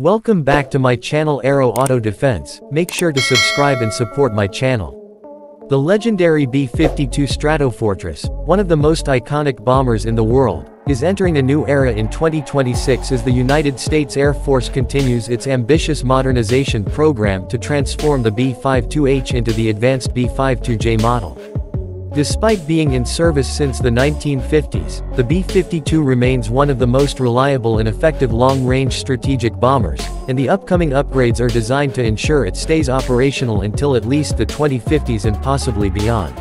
Welcome back to my channel Aero Auto Defense. Make sure to subscribe and support my channel. The legendary B-52 Stratofortress, one of the most iconic bombers in the world, is entering a new era in 2026 as the United States Air Force continues its ambitious modernization program to transform the B-52H into the advanced B-52J model. Despite being in service since the 1950s, the B-52 remains one of the most reliable and effective long-range strategic bombers, and the upcoming upgrades are designed to ensure it stays operational until at least the 2050s and possibly beyond.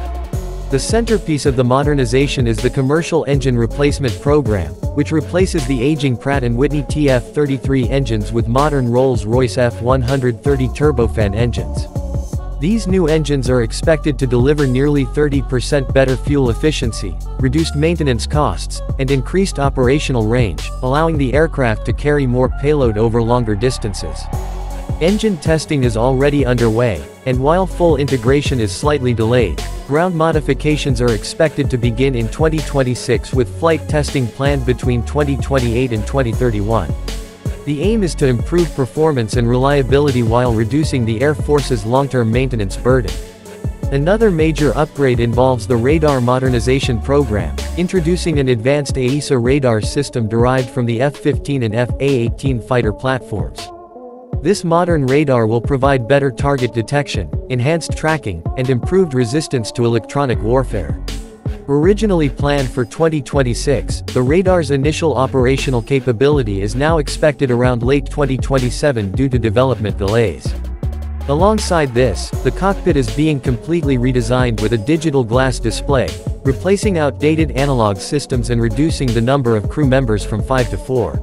The centerpiece of the modernization is the commercial engine replacement program, which replaces the aging Pratt and Whitney TF-33 engines with modern Rolls-Royce F-130 turbofan engines. These new engines are expected to deliver nearly 30% better fuel efficiency, reduced maintenance costs, and increased operational range, allowing the aircraft to carry more payload over longer distances. Engine testing is already underway, and while full integration is slightly delayed, ground modifications are expected to begin in 2026 with flight testing planned between 2028 and 2031. The aim is to improve performance and reliability while reducing the Air Force's long-term maintenance burden. Another major upgrade involves the radar modernization program, introducing an advanced AESA radar system derived from the F-15 and F/A-18 fighter platforms. This modern radar will provide better target detection, enhanced tracking, and improved resistance to electronic warfare. Originally planned for 2026, the radar's initial operational capability is now expected around late 2027 due to development delays. Alongside this, the cockpit is being completely redesigned with a digital glass display, replacing outdated analog systems and reducing the number of crew members from 5 to 4.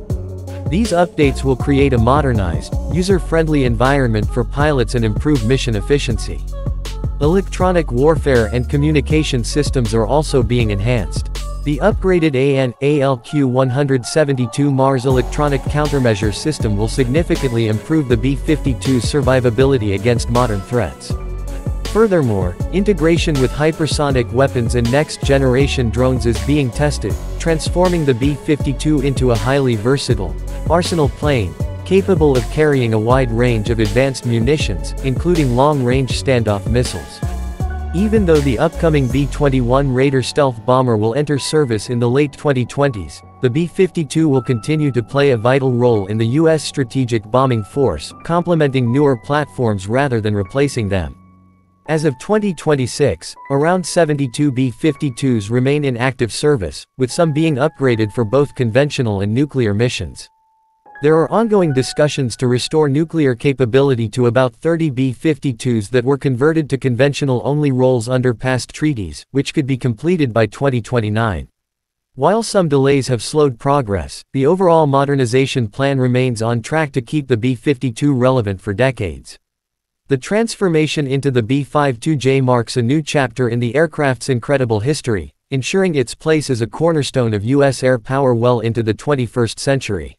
These updates will create a modernized, user-friendly environment for pilots and improve mission efficiency. Electronic warfare and communication systems are also being enhanced. The upgraded AN/ALQ-172 Mars electronic countermeasure system will significantly improve the B-52's survivability against modern threats. Furthermore, integration with hypersonic weapons and next-generation drones is being tested, transforming the B-52 into a highly versatile, arsenal plane, capable of carrying a wide range of advanced munitions, including long-range standoff missiles. Even though the upcoming B-21 Raider stealth bomber will enter service in the late 2020s, the B-52 will continue to play a vital role in the U.S. strategic bombing force, complementing newer platforms rather than replacing them. As of 2026, around 72 B-52s remain in active service, with some being upgraded for both conventional and nuclear missions. There are ongoing discussions to restore nuclear capability to about 30 B-52s that were converted to conventional-only roles under past treaties, which could be completed by 2029. While some delays have slowed progress, the overall modernization plan remains on track to keep the B-52 relevant for decades. The transformation into the B-52J marks a new chapter in the aircraft's incredible history, ensuring its place as a cornerstone of U.S. air power well into the 21st century.